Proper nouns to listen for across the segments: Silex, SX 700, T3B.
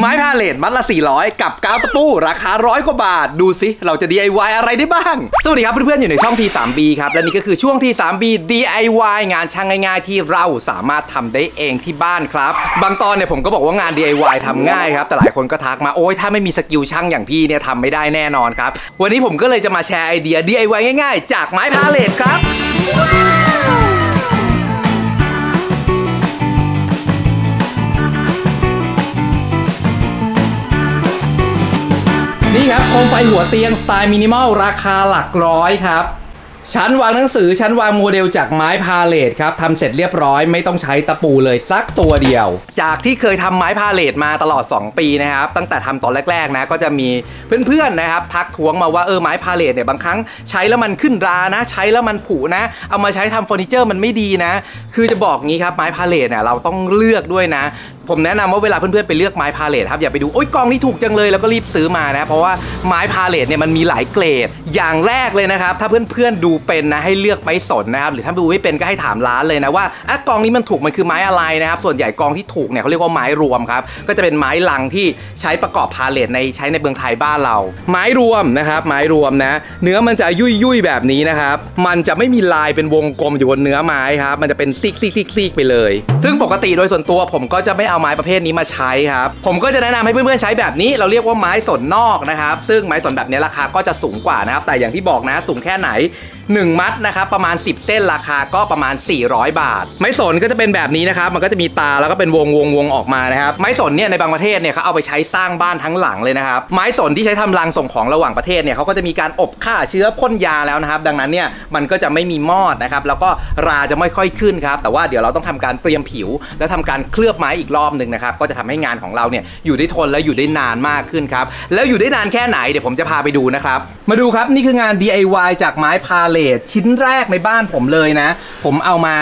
ไม้พาเลทมัดละ400กับกาวตะปูราคา100 กว่าบาทดูสิเราจะ DIY อะไรได้บ้างสวัสดีครับเพื่อนๆอยู่ในช่อง T3B ครับและนี่ก็คือช่วง T3B DIY งานช่างง่ายๆที่เราสามารถทำได้เองที่บ้านครับบางตอนเนี่ยผมก็บอกว่างาน DIY ทำง่ายครับแต่หลายคนก็ทักมาโอ้ยถ้าไม่มีสกิลช่างอย่างพี่เนี่ยทำไม่ได้แน่นอนครับวันนี้ผมก็เลยจะมาแชร์ไอเดีย DIY ง่ายๆจากไม้พาเลทครับนี่ครับโคมไฟหัวเตียงสไตล์มินิมอลราคาหลักร้อยครับชั้นวางหนังสือชั้นวางโมเดลจากไม้พาเลทครับทำเสร็จเรียบร้อยไม่ต้องใช้ตะปูเลยสักตัวเดียวจากที่เคยทำไม้พาเลทมาตลอด2 ปีนะครับตั้งแต่ทำตอนแรกๆนะก็จะมีเพื่อนๆนะครับทักท้วงมาว่าไม้พาเลทเนี่ยบางครั้งใช้แล้วมันขึ้นรานะใช้แล้วมันผุนะเอามาใช้ทำเฟอร์นิเจอร์มันไม่ดีนะคือจะบอกงี้ครับไม้พาเลทเนี่ยเราต้องเลือกด้วยนะผมแนะนำว่าเวลาเพื่อนๆไปเลือกไม้พาเลทครับอย่าไปดูโอ๊ยกองนี้ถูกจังเลยแล้วก็รีบซื้อมานะเพราะว่าไม้พาเลทเนี่ยมันมีหลายเกรดอย่างแรกเลยนะครับถ้าเพื่อนๆดูเป็นนะให้เลือกไม้สนนะครับหรือถ้าดูไม่เป็นก็ให้ถามร้านเลยนะว่าอ่ะกองนี้มันถูกมันคือไม้อะไรนะครับส่วนใหญ่กองที่ถูกเนี่ยเขาเรียกว่าไม้รวมครับก็จะเป็นไม้ลังที่ใช้ประกอบพาเลทในใช้ในเมืองไทยบ้านเราไม้รวมนะครับไม้รวมนะเนื้อมันจะยุ่ยๆแบบนี้นะครับมันจะไม่มีลายเป็นวงกลมอยู่บนเนื้อไม้ครับมันจะเป็นซีกๆๆไปเลยซึ่งปกติโดยส่วนตัวผมก็จะไม่เอาไม้ประเภทนี้มาใช้ครับผมก็จะแนะนำให้เพื่อนๆใช้แบบนี้เราเรียกว่าไม้สนนอกนะครับซึ่งไม้สนแบบนี้ราคาก็จะสูงกว่านะครับแต่อย่างที่บอกนะสูงแค่ไหน1 มัดนะครับประมาณ10เส้นราคาก็ประมาณ400 บาทไม้สนก็จะเป็นแบบนี้นะครับมันก็จะมีตาแล้วก็เป็นวงออกมานะครับไม้สนเนี่ยในบางประเทศเนี่ยเขาเอาไปใช้สร้างบ้านทั้งหลังเลยนะครับไม้สนที่ใช้ทำรังส่งของระหว่างประเทศเนี่ยเขาก็จะมีการอบฆ่าเชื้อพ่นยาแล้วนะครับดังนั้นเนี่ยมันก็จะไม่มีมอดนะครับแล้วก็ราจะไม่ค่อยขึ้นครับแต่ว่าเดี๋ยวเราต้องทำการเตรียมผิวและทำการเคลือบไม้อีกรอบหนึ่งนะครับก็จะทำให้งานของเราเนี่ยอยู่ได้ทนและอยู่ได้นานมากขึ้นครับแล้วอยู่ได้นานแค่ไหนเดี๋ยวผมจะพาไปดูนะครับมาดูครับนี่คืองาน DIY จากไม้พาเลทชิ้นแรกในบ้านผมเลยนะผมเอามา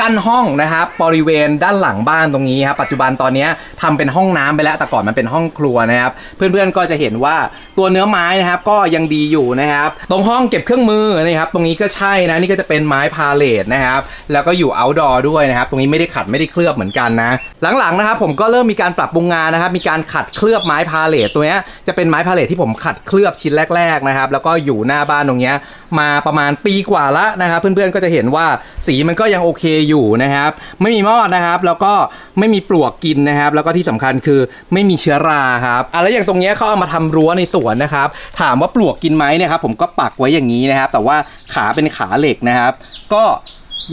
กั้นห้องนะครับบริเวณด้านหลังบ้านตรงนี้ครับปัจจุบันตอนนี้ทำเป็นห้องน้ำไปแล้วแต่ก่อนมันเป็นห้องครัวนะครับเพื่อนๆก็จะเห็นว่าตัวเนื้อไม้นะครับก็ยังดีอยู่นะครับตรงห้องเก็บเครื่องมือนะครับตรงนี้ก็ใช่นะนี่ก็จะเป็นไม้พาเลทนะครับแล้วก็อยู่ outdoor ด้วยนะครับตรงนี้ไม่ได้ขัดไม่ได้เคลือบเหมือนกันนะหลังๆนะครับผมก็เริ่มมีการปรับปรุงงานนะครับมีการขัดเคลือบไม้พาเลทตัวนี้จะเป็นไม้พาเลทที่ผมขัดเคลือบชิ้นแรกๆนะครับแล้วก็อยู่หน้าบ้านตรงนี้มาประมาณปีกว่าละนะครับเพื่อนๆก็จะเห็นว่าสีมันก็ยังโอเคอยู่นะครับไม่มีมอดนะครับแล้วก็ไม่มีปลวกกินนะครับแล้วก็ที่สำคัญคือไม่มีเชื้อราครับแล้วอย่างตรงนี้เขาเอามาทำรั้วในสวนนะครับถามว่าปลวกกินไหมเนี่ยครับผมก็ปักไว้อย่างนี้นะครับแต่ว่าขาเป็นขาเหล็กนะครับก็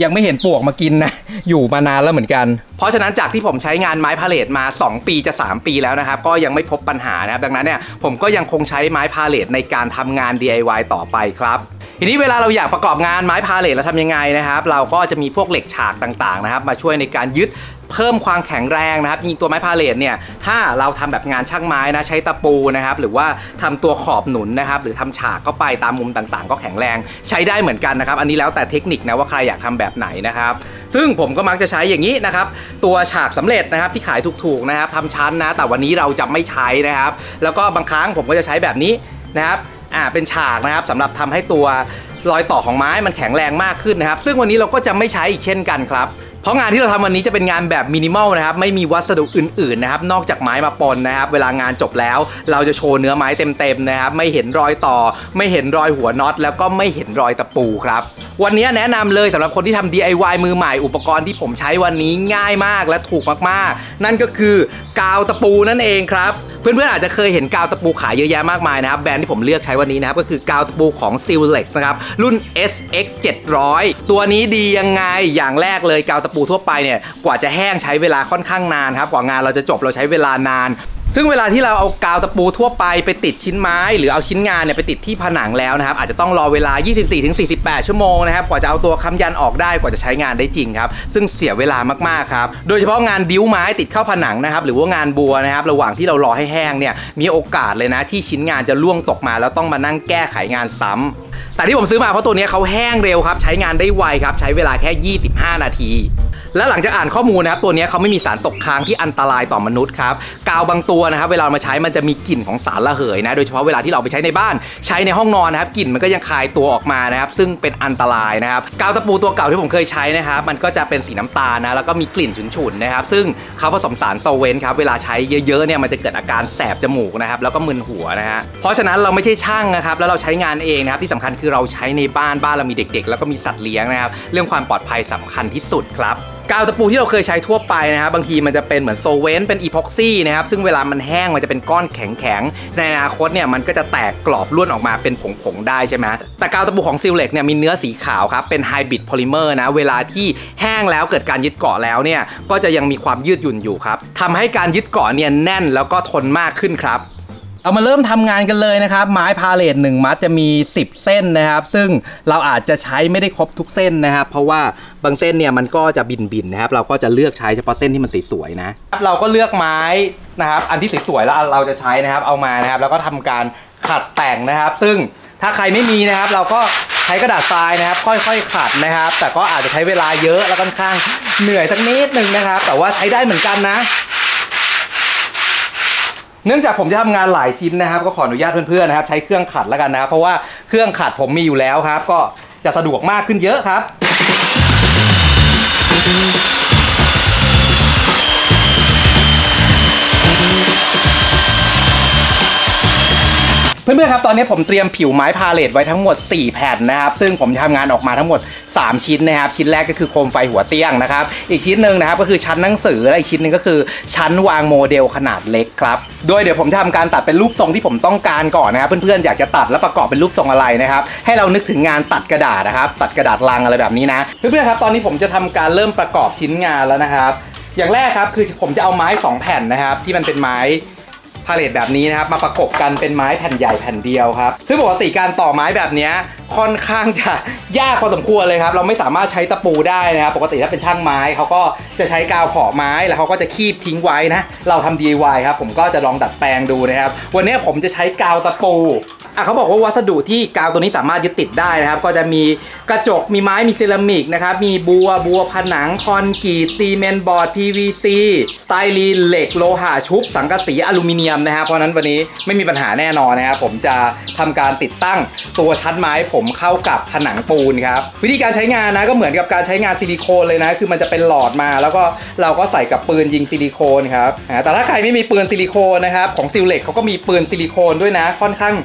ยังไม่เห็นปลวกมากินนะอยู่มานานแล้วเหมือนกันเพราะฉะนั้นจากที่ผมใช้งานไม้พาเลทมา2 ปีจะ3 ปีแล้วนะครับก็ยังไม่พบปัญหานะครับดังนั้นเนี่ยผมก็ยังคงใช้ไม้พาเลทในการทำงาน DIY ต่อไปครับทีนี้เวลาเราอยากประกอบงานไม้พาเลทเราทำยังไงนะครับเราก็จะมีพวกเหล็กฉากต่างๆนะครับมาช่วยในการยึดเพิ่มความแข็งแรงนะครับจริงๆตัวไม้พาเลทเนี่ยถ้าเราทำแบบงานช่างไม้นะใช้ตะปูนะครับหรือว่าทำตัวขอบหนุนนะครับหรือทำฉากเข้าไปตามมุมต่างๆก็แข็งแรงใช้ได้เหมือนกันนะครับอันนี้แล้วแต่เทคนิคนะว่าใครอยากทำแบบไหนนะครับซึ่งผมก็มักจะใช้อย่างนี้นะครับตัวฉากสำเร็จนะครับที่ขายถูกๆนะครับทำชั้นนะแต่วันนี้เราจะไม่ใช้นะครับแล้วก็บางครั้งผมก็จะใช้แบบนี้นะครับเป็นฉากนะครับสำหรับทำให้ตัวรอยต่อของไม้มันแข็งแรงมากขึ้นนะครับซึ่งวันนี้เราก็จะไม่ใช้อีกเช่นกันครับเพราะงานที่เราทำวันนี้จะเป็นงานแบบมินิมอลนะครับไม่มีวัสดุอื่นๆนะครับนอกจากไม้มาปนนะครับเวลางานจบแล้วเราจะโชว์เนื้อไม้เต็มๆนะครับไม่เห็นรอยต่อไม่เห็นรอยหัวน็อตแล้วก็ไม่เห็นรอยตะปูครับวันนี้แนะนำเลยสำหรับคนที่ทำ DIY มือใหม่อุปกรณ์ที่ผมใช้วันนี้ง่ายมากและถูกมากๆนั่นก็คือกาวตะปูนั่นเองครับเพื่อนๆอาจจะเคยเห็นกาวตะปูขายเยอะแยะมากมายนะครับแบรนด์ที่ผมเลือกใช้วันนี้นะครับก็คือกาวตะปูของ Silex นะครับรุ่น SX 700ตัวนี้ดียังไงอย่างแรกเลยกาวตะปูทั่วไปเนี่ยกว่าจะแห้งใช้เวลาค่อนข้างนานครับกว่างานเราจะจบเราใช้เวลานานซึ่งเวลาที่เราเอากาวตะปูทั่วไปติดชิ้นไม้หรือเอาชิ้นงานเนี่ยไปติดที่ผนังแล้วนะครับอาจจะต้องรอเวลา 24-48 ชั่วโมงนะครับกว่าจะเอาตัวค้ำยันออกได้กว่าจะใช้งานได้จริงครับซึ่งเสียเวลามากๆครับโดยเฉพาะงานดิ้วไม้ติดเข้าผนังนะครับหรือว่างานบัวนะครับระหว่างที่เรารอให้แห้งเนี่ยมีโอกาสเลยนะที่ชิ้นงานจะล่วงตกมาแล้วต้องมานั่งแก้ไขงานซ้ำแต่ที่ผมซื้อมาเพราะตัวนี้เขาแห้งเร็วครับใช้งานได้ไวครับใช้เวลาแค่ 25 นาที และหลังจากอ่านข้อมูลนะครับตัวนี้เขาไม่มีสารตกค้างที่อันตรายต่อมนุษย์ครับกาวบางตัวนะครับเวลามาใช้มันจะมีกลิ่นของสารระเหยนะโดยเฉพาะเวลาที่เราไปใช้ในบ้านใช้ในห้องนอนนะครับกลิ่นมันก็ยังคายตัวออกมานะครับซึ่งเป็นอันตรายนะครับกาวตะปูตัวเก่าที่ผมเคยใช้นะครับมันก็จะเป็นสีน้ำตาลนะแล้วก็มีกลิ่นฉุนๆนะครับซึ่งเขาผสมสารโซเวนครับเวลาใช้เยอะๆเนี่ยมันจะเกิดอาการแสบจมูกนะครับแล้วก็มึนหัวนะฮะเพราะฉะนั้นเราไม่ใช่ช่างนะครับแล้วเราใช้งานเองนะครับที่สำคัญคือเราใช้ในบ้านเรามีเด็กๆแล้วก็มีสัตว์เลี้ยงนะครับเรื่องความปลอดภัยสำคัญที่สุดครับกาวตะปูที่เราเคยใช้ทั่วไปนะครับบางทีมันจะเป็นเหมือนโซเวนต์เป็นอีพ็อกซี่นะครับซึ่งเวลามันแห้งมันจะเป็นก้อนแข็งๆในอนาคตเนี่ยมันก็จะแตกกรอบร่วนออกมาเป็นผงๆได้ใช่ไหมแต่กาวตะปูของซิลเล็กเนี่ยมีเนื้อสีขาวครับเป็นไฮบริดโพลิเมอร์นะเวลาที่แห้งแล้วเกิดการยึดเกาะแล้วเนี่ยก็จะยังมีความยืดหยุ่นอยู่ครับทำให้การยึดเกาะเนี่ยแน่นแล้วก็ทนมากขึ้นครับเอามาเริ่มทำงานกันเลยนะครับไม้พาเลท1มัดจะมี10เส้นนะครับซึ่งเราอาจจะใช้ไม่ได้ครบทุกเส้นนะครับเพราะว่าบางเส้นเนี่ยมันก็จะบินนะครับเราก็จะเลือกใช้เฉพาะเส้นที่มันสวยๆนะเราก็เลือกไม้นะครับอันที่สวยๆแล้วเราจะใช้นะครับเอามานะครับแล้วก็ทำการขัดแต่งนะครับซึ่งถ้าใครไม่มีนะครับเราก็ใช้กระดาษทรายนะครับค่อยๆขัดนะครับแต่ก็อาจจะใช้เวลาเยอะและค่อนข้างเหนื่อยสักนิดนึงนะครับแต่ว่าใช้ได้เหมือนกันนะเนื่องจากผมจะทำงานหลายชิ้นนะครับก็ขออนุญาตเพื่อนๆนะครับใช้เครื่องขัดแล้วกันนะครับเพราะว่าเครื่องขัดผมมีอยู่แล้วครับก็จะสะดวกมากขึ้นเยอะครับเพื่อนๆครับตอนนี้ผมเตรียมผิวไม้พาเลทไว้ทั้งหมด4แผ่นนะครับซึ่งผมจะทำงานออกมาทั้งหมด3ชิ้นนะครับชิ้นแรกก็คือโคมไฟหัวเตียงนะครับอีกชิ้นหนึ่งนะครับก็คือชั้นหนังสือและอีกชิ้นหนึ่งก็คือชั้นวางโมเดลขนาดเล็กครับโดยเดี๋ยวผมทำการตัดเป็นรูปทรงที่ผมต้องการก่อนนะครับเพื่อนๆอยากจะตัดและประกอบเป็นรูปทรงอะไรนะครับให้เรานึกถึงงานตัดกระดาษนะครับตัดกระดาษลังอะไรแบบนี้นะเพื่อนๆครับตอนนี้ผมจะทำการเริ่มประกอบชิ้นงานแล้วนะครับอย่างแรกครับคือผมจะเอาไม้2แผ่นนะครับที่มันเป็นไม้พาเลทแบบนี้นะครับมาประกบกันเป็นไม้แผ่นใหญ่แผ่นเดียวครับซึ่งปกติการต่อไม้แบบนี้ค่อนข้างจะยากพอสมควรเลยครับเราไม่สามารถใช้ตะปูได้นะครับปกติถ้าเป็นช่างไม้เขาก็จะใช้กาวขอไม้แล้วเขาก็จะคีบทิ้งไว้นะเราทำ DIY ครับผมก็จะลองดัดแปลงดูนะครับวันนี้ผมจะใช้กาวตะปูเขาบอกว่าวัสดุที่กาวตัวนี้สามารถยึดติดได้นะครับก็จะมีกระจกมีไม้มีเซรามิกนะครับมีบัวผนังคอนกรีตซีเมนต์บอร์ด PVC สไตรีนเหล็กโลหะชุบสังกะสีอลูมิเนียมนะครับเพราะนั้นวันนี้ไม่มีปัญหาแน่นอนนะครับผมจะทำการติดตั้งตัวชั้นไม้ผมเข้ากับผนังปูนครับวิธีการใช้งานนะก็เหมือนกับการใช้งานซิลิโคนเลยนะคือมันจะเป็นหลอดมาแล้วก็เราก็ใส่กับปืนยิงซิลิโคนครับแต่ถ้าใครไม่มีปืนซิลิโคนนะครับของซิลเล็กเขาก็มีปืนซิลิโคนด้วยนะค่อนข้าง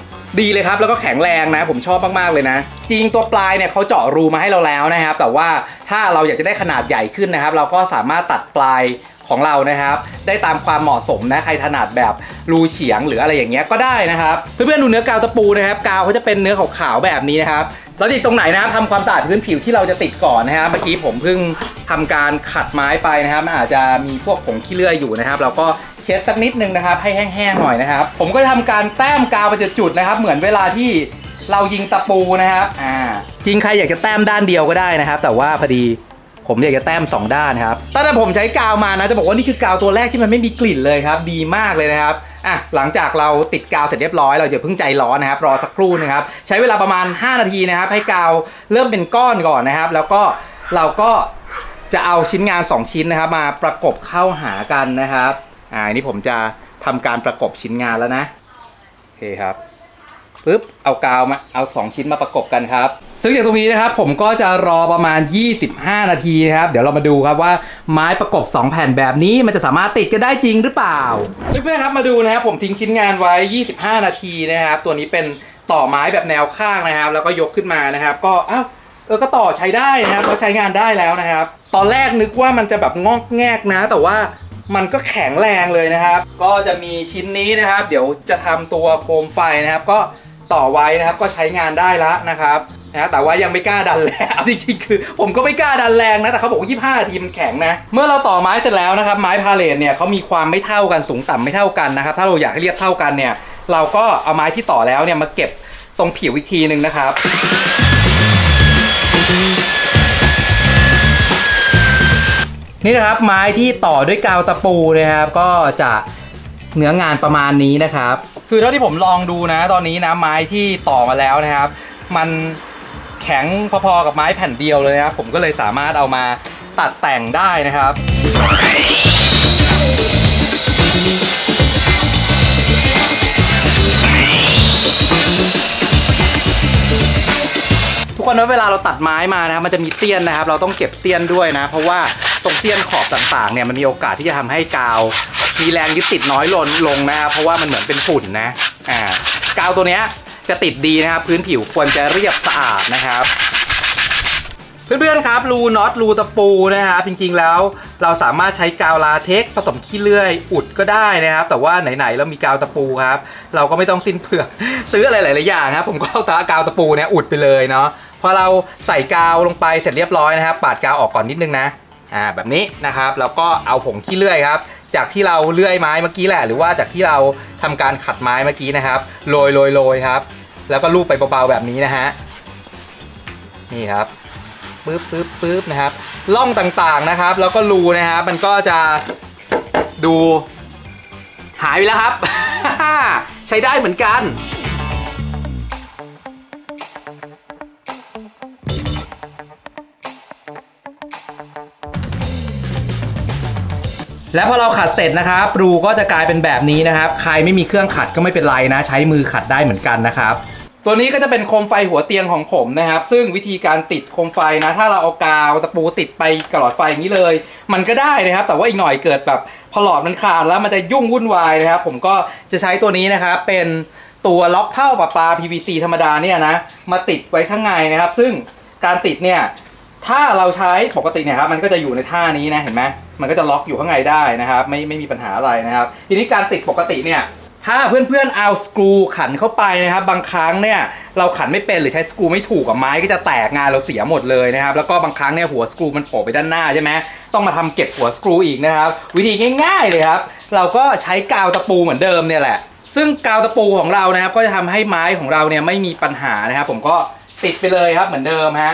ดีเลยครับแล้วก็แข็งแรงนะผมชอบมากๆเลยนะจริงตัวปลายเนี่ยเขาเจาะรูมาให้เราแล้วนะครับแต่ว่าถ้าเราอยากจะได้ขนาดใหญ่ขึ้นนะครับเราก็สามารถตัดปลายของเรานะครับได้ตามความเหมาะสมนะใครถนัดแบบรูเฉียงหรืออะไรอย่างเงี้ยก็ได้นะครับเพื่อนๆดูเนื้อกาวตะปูนะครับกาวเขาจะเป็นเนื้อขาวๆแบบนี้นะครับเราติดตรงไหนนะครับทำความสะอาดพื้นผิวที่เราจะติดก่อนนะครับเมื่อกี้ผมเพิ่งทำการขัดไม้ไปนะครับมันอาจจะมีพวกผงขี้เลื่อยอยู่นะครับเราก็เช็ดสักนิดนึงนะครับให้แห้งๆหน่อยนะครับผมก็จะทำการแต้มกาวไปจุดๆนะครับเหมือนเวลาที่เรายิงตะปูนะครับจริงใครอยากจะแต้มด้านเดียวก็ได้นะครับแต่ว่าพอดีผมอยากจะแต้ม2ด้านครับตั้งแต่ผมใช้กาวมานะจะบอกว่านี่คือกาวตัวแรกที่มันไม่มีกลิ่นเลยครับดีมากเลยนะครับหลังจากเราติดกาวเสร็จเรียบร้อยเราจะเพิ่งใจร้อนนะครับรอสักครู่นะครับใช้เวลาประมาณ5นาทีนะครับให้กาวเริ่มเป็นก้อนก่อนนะครับแล้วก็เราก็จะเอาชิ้นงาน2ชิ้นนะครับมาประกบเข้าหากันนะครับนี่ผมจะทำการประกบชิ้นงานแล้วนะโอเคครับปึ๊บเอากาวมาเอา2ชิ้นมาประกบกันครับซึ่งจากตรงนี้นะครับผมก็จะรอประมาณ25นาทีนะครับเดี๋ยวเรามาดูครับว่าไม้ประกบ2แผ่นแบบนี้มันจะสามารถติดกันได้จริงหรือเปล่าเพื่อนๆครับมาดูนะครับผมทิ้งชิ้นงานไว้25นาทีนะครับตัวนี้เป็นต่อไม้แบบแนวข้างนะครับแล้วก็ยกขึ้นมานะครับก็ก็ต่อใช้ได้นะครับก็ใช้งานได้แล้วนะครับตอนแรกนึกว่ามันจะแบบงอกแงกนะแต่ว่ามันก็แข็งแรงเลยนะครับก็จะมีชิ้นนี้นะครับเดี๋ยวจะทำตัวโคมไฟนะครับก็ต่อไว้นะครับก็ใช้งานได้แล้วนะครับแต่ว่ายังไม่กล้าดันแรงจริงๆคือผมก็ไม่กล้าดันแรงนะแต่เขาบอกว่า25นาทีมันแข็งนะเมื่อเราต่อไม้เสร็จแล้วนะครับไม้พาเลทเนี่ยเขามีความไม่เท่ากันสูงต่ำไม่เท่ากันนะครับถ้าเราอยากให้เรียบเท่ากันเนี่ยเราก็เอาไม้ที่ต่อแล้วเนี่ยมาเก็บตรงผิวอีกทีนึงนะครับนี่นะครับไม้ที่ต่อด้วยกาวตะปูนะครับก็จะเนื้องานประมาณนี้นะครับคือเท่าที่ผมลองดูนะตอนนี้นะไม้ที่ต่อมาแล้วนะครับมันแข็งพอๆกับไม้แผ่นเดียวเลยนะครับผมก็เลยสามารถเอามา ตัดแต่งได้นะครับทุกคนว่าเวลาเราตัดไม้มานะครับมันจะมีเสี้ยนนะครับเราต้องเก็บเสี้ยนด้วยนะเพราะว่าตรงเสี้ยนขอบต่างๆเนี่ยมันมีโอกาสที่จะทำให้กาวมีแรงยึดติดน้อยลงนะครับเพราะว่ามันเหมือนเป็นฝุ่นนะกาวตัวเนี้ยจะติดดีนะครับพื้นผิวควรจะเรียบสะอาดนะครับเพื่อนๆครับรูน็อตรูตะปูนะครับจริงๆแล้วเราสามารถใช้กาวลาเทกผสมขี้เลื่อยอุดก็ได้นะครับแต่ว่าไหนๆเรามีกาวตะปูครับเราก็ไม่ต้องสิ้นเปลืองซื้ออะไรหลายๆอย่างครับผมก็เอากาวตะปูเนี่ยอุดไปเลยเนาะพอเราใส่กาวลงไปเสร็จเรียบร้อยนะครับปาดกาวออกก่อนนิดนึงนะแบบนี้นะครับแล้วก็เอาผงขี้เลื่อยครับจากที่เราเลื่อยไม้เมื่อกี้แหละหรือว่าจากที่เราทำการขัดไม้เมื่อกี้นะครับโรยครับแล้วก็ลูบไปเบาๆแบบนี้นะฮะนี่ครับปึ๊บนะครับร่องต่างๆนะครับแล้วก็รูนะครับมันก็จะดูหายไปแล้วครับ ใช้ได้เหมือนกันและพอเราขัดเสร็จนะครับรูก็จะกลายเป็นแบบนี้นะครับใครไม่มีเครื่องขัดก็ไม่เป็นไรนะใช้มือขัดได้เหมือนกันนะครับตัวนี้ก็จะเป็นโคมไฟหัวเตียงของผมนะครับซึ่งวิธีการติดโคมไฟนะถ้าเราเอากาวตะปูติดไปกับหลอดไฟอย่างนี้เลยมันก็ได้นะครับแต่ว่าอีกหน่อยเกิดแบบพอหลอดมันขาดแล้วมันจะยุ่งวุ่นวายนะครับผมก็จะใช้ตัวนี้นะครับเป็นตัวล็อกเท่าปลา PVC ธรรมดาเนี่ยนะมาติดไว้ข้างในนะครับซึ่งการติดเนี่ยถ้าเราใช้ปกติเนี่ยครับมันก็จะอยู่ในท่านี้นะเห็นไหมมันก็จะล็อกอยู่ข้างในได้นะครับไม่มีปัญหาอะไรนะครับทีนี้การติดปกติเนี่ยถ้าเพื่อนๆเอาสกรูขันเข้าไปนะครับบางครั้งเนี่ยเราขันไม่เป็นหรือใช้สกรูไม่ถูกกับไม้ก็จะแตกงานเราเสียหมดเลยนะครับแล้วก็บางครั้งเนี่ยหัวสกรูมันโผล่ไปด้านหน้าใช่ไหมต้องมาทำเก็บหัวสกรูอีกนะครับวิธีง่ายๆเลยครับเราก็ใช้กาวตะปูเหมือนเดิมเนี่ยแหละซึ่งกาวตะปูของเรานะครับก็จะทำให้ไม้ของเราเนี่ยไม่มีปัญหานะครับผมก็ติดไปเลยครับเหมือนเดิมฮะ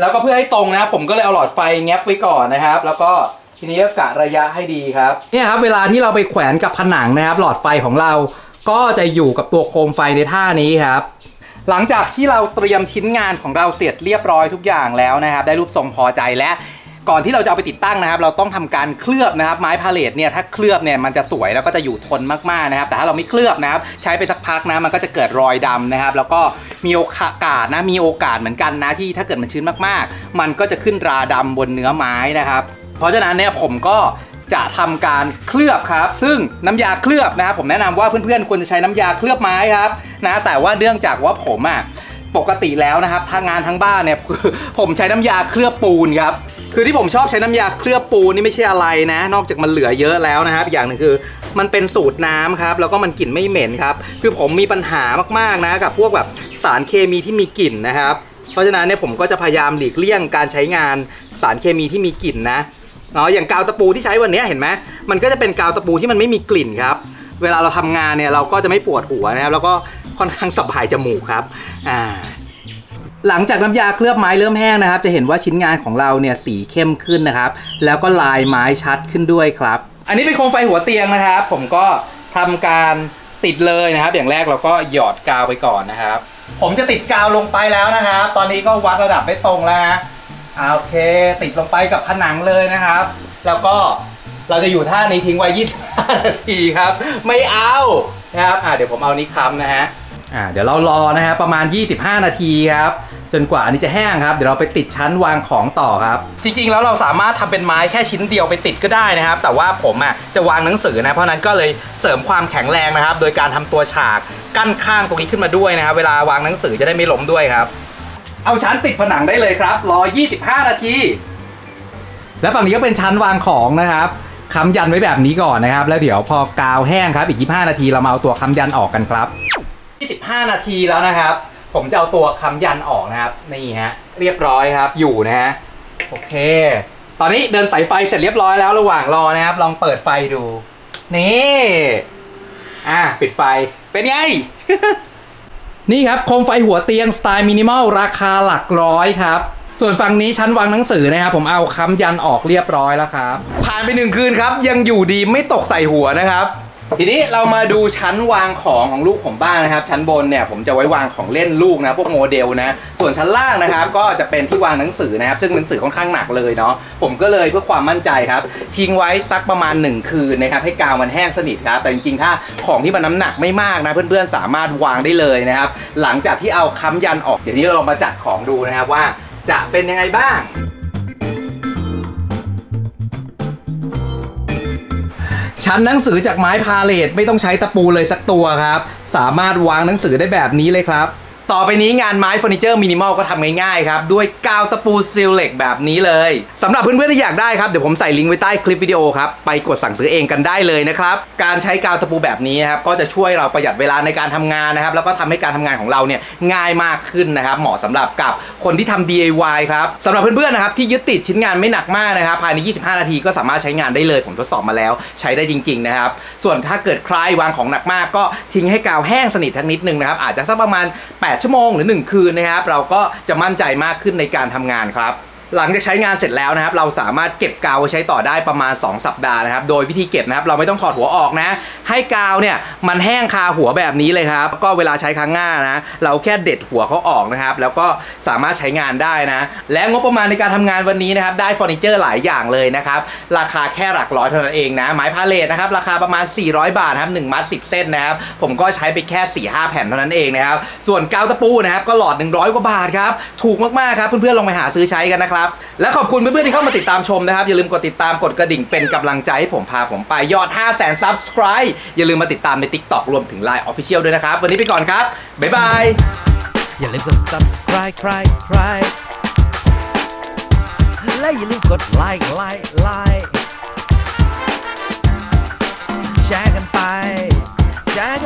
แล้วก็เพื่อให้ตรงนะผมก็เลยเอาหลอดไฟแงบไว้ก่อนนะครับแล้วก็ทีนี้ก็กะระยะให้ดีครับเนี่ยครับเวลาที่เราไปแขวนกับผนังนะครับหลอดไฟของเราก็จะอยู่กับตัวโคมไฟในท่านี้ครับหลังจากที่เราเตรียมชิ้นงานของเราเสร็จเรียบร้อยทุกอย่างแล้วนะครับได้รูปทรงพอใจและก่อนที่เราจะเอาไปติดตั้งนะครับเราต้องทำการเคลือบนะครับไม้พาเลทเนี่ยถ้าเคลือบเนี่ยมันจะสวยแล้วก็จะอยู่ทนมากๆนะครับแต่ถ้าเราไม่เคลือบนะครับใช้ไปสักพักนะมันก็จะเกิดรอยดำนะครับแล้วก็มีโอกาสนะมีโอกาสเหมือนกันนะที่ถ้าเกิดมันชื้นมากๆมันก็จะขึ้นราดำบนเนื้อไม้นะครับเพราะฉะนั้นเนี่ยผมก็จะทำการเคลือบครับซึ่งน้ำยาเคลือบนะครับผมแนะนำว่าเพื่อนๆควรจะใช้น้ำยาเคลือบไม้ครับนะแต่ว่าเนื่องจากว่าผมปกติแล้วนะครับทางงานทั้งบ้านเนี่ยผมใช้น้ำยาเคลือบปูนครับคือที่ผมชอบใช้น้ำยาเคลือบปูนนี่ไม่ใช่อะไรนะนอกจากมันเหลือเยอะแล้วนะครับอย่างหนึ่งคือมันเป็นสูตรน้ำครับแล้วก็มันกลิ่นไม่เหม็นครับคือผมมีปัญหามากๆนะกับพวกแบบสารเคมีที่มีกลิ่นนะครับเพราะฉะนั้นเนี่ยผมก็จะพยายามหลีกเลี่ยงการใช้งานสารเคมีที่มีกลิ่นนะอย่างกาวตะปูที่ใช้วันนี้เห็นไหมมันก็จะเป็นกาวตะปูที่มันไม่มีกลิ่นครับเวลาเราทำงานเนี่ยเราก็จะไม่ปวดหัวนะครับแล้วก็ค่อนข้างสบายจมูกครับหลังจากน้ำยาเคลือบไม้เริ่มแห้งนะครับจะเห็นว่าชิ้นงานของเราเนี่ยสีเข้มขึ้นนะครับแล้วก็ลายไม้ชัดขึ้นด้วยครับอันนี้เป็นโคมไฟหัวเตียงนะครับผมก็ทำการติดเลยนะครับอย่างแรกเราก็หยอดกาวไปก่อนนะครับผมจะติดกาวลงไปแล้วนะครับตอนนี้ก็วัดระดับไม่ตรงแล้วนะโอเคติดลงไปกับผนังเลยนะครับแล้วก็เราจะอยู่ท่านี้ทิ้งไว้25 นาทีครับไม่เอานะครับเดี๋ยวผมเอานี้ค้ำนะฮะเดี๋ยวเรารอนะฮะประมาณ25 นาทีครับจนกว่าอันนี้จะแห้งครับเดี๋ยวเราไปติดชั้นวางของต่อครับจริงๆแล้วเราสามารถทำเป็นไม้แค่ชิ้นเดียวไปติดก็ได้นะครับแต่ว่าผมจะวางหนังสือนะเพราะนั้นก็เลยเสริมความแข็งแรงนะครับโดยการทำตัวฉากกั้นข้างตรงนี้ขึ้นมาด้วยนะครับเวลาวางหนังสือจะได้ไม่ล้มด้วยครับเอาชั้นติดผนังได้เลยครับรอ25 นาทีและฝั่งนี้ก็เป็นชั้นวางของนะครับค้ำยันไว้แบบนี้ก่อนนะครับแล้วเดี๋ยวพอกาวแห้งครับอีก25 นาทีเรามาเอาตัวค้ำยันออกกันครับ25 นาทีแล้วนะครับผมจะเอาตัวค้ำยันออกนะครับนี่ฮะเรียบร้อยครับอยู่นะฮะโอเคตอนนี้เดินสายไฟเสร็จเรียบร้อยแล้วระหว่างรอนะครับลองเปิดไฟดูนี่ปิดไฟเป็นไง นี่ครับโคมไฟหัวเตียงสไตล์มินิมอลราคาหลักร้อยครับส่วนฝั่งนี้ชั้นวางหนังสือนะครับผมเอาค้ำยันออกเรียบร้อยแล้วครับผ่านไป1 คืนครับยังอยู่ดีไม่ตกใส่หัวนะครับ ทีนี้เรามาดูชั้นวางของลูกผมบ้างนะครับชั้นบนเนี่ยผมจะไว้วางของเล่นลูกนะพวกโมเดลนะส่วนชั้นล่างนะครับก็จะเป็นที่วางหนังสือนะครับซึ่งหนังสือค่อนข้างหนักเลยเนาะผมก็เลยเพื่อความมั่นใจครับทิ้งไว้สักประมาณ1คืนนะครับให้กาวมันแห้งสนิทครับแต่จริงๆถ้าของที่มันน้ำหนักไม่มากนะเพื่อนๆสามารถวางได้เลยนะครับหลังจากที่เอาค้ำยันออกเดี๋ยวนี้เรามาจัดของดูนะครับว่าจะเป็นยังไงบ้างชั้นหนังสือจากไม้พาเลทไม่ต้องใช้ตะปูเลยสักตัวครับสามารถวางหนังสือได้แบบนี้เลยครับต่อไปนี้งานไม้เฟอร์นิเจอร์มินิมอลก็ทำง่ายๆครับด้วยกาวตะปูซีลเหล็กแบบนี้เลยสำหรับเพื่อนๆที่อยากได้ครับเดี๋ยวผมใส่ลิงก์ไว้ใต้คลิปวิดีโอครับไปกดสั่งซื้อเองกันได้เลยนะครับการใช้กาวตะปูแบบนี้ครับก็จะช่วยเราประหยัดเวลาในการทำงานนะครับแล้วก็ทำให้การทำงานของเราเนี่ยง่ายมากขึ้นนะครับเหมาะสำหรับกับคนที่ทำ DIY ครับสำหรับเพื่อนๆนะครับที่ยึดติดชิ้นงานไม่หนักมากนะครับภายใน25นาทีก็สามารถใช้งานได้เลยผมทดสอบมาแล้วใช้ได้จริงๆนะครับส่วนถ้าเกิดใครวางของหนักมากก็ทิ้งให้กาวแห้งสนิททั้งนิดนึงนะครับอาจจะสักประมาณ8 ชั่วโมงหรือ1คืนนะครับเราก็จะมั่นใจมากขึ้นในการทำงานครับหลังจากใช้งานเสร็จแล้วนะครับเราสามารถเก็บกาวใช้ต่อได้ประมาณ2สัปดาห์นะครับโดยวิธีเก็บนะครับเราไม่ต้องถอดหัวออกนะให้กาวเนี่ยมันแห้งคาหัวแบบนี้เลยครับก็เวลาใช้ครั้งหน้านะเราแค่เด็ดหัวเขาออกนะครับแล้วก็สามารถใช้งานได้นะและงบประมาณในการทำงานวันนี้นะครับได้เฟอร์นิเจอร์หลายอย่างเลยนะครับราคาแค่หลักร้อยเท่านั้นเองนะไม้พาเลทนะครับราคาประมาณ400บาทครับ1มัด10เส้นนะครับผมก็ใช้ไปแค่ 4-5 แผ่นเท่านั้นเองนะครับส่วนกาวตะปูนะครับก็หลอด100กว่าบาทครับถูกมากๆครับเพื่อนๆลองไปหาซื้อใช้กันนะครับและขอบคุณเพื่อนๆที่เข้ามาติดตามชมนะครับอย่าลืมกดติดตามกดกระดิ่งเป็นกำลังใจให้ผมพาผมไปยอด 500,000 Subscribe อย่าลืมมาติดตามใน TikTok รวมถึง LINE Official ด้วยนะครับวันนี้ไปก่อนครับบ๊ายบายอย่าลืมกด Subscribe และอย่าลืมกด Like แชร์กันไป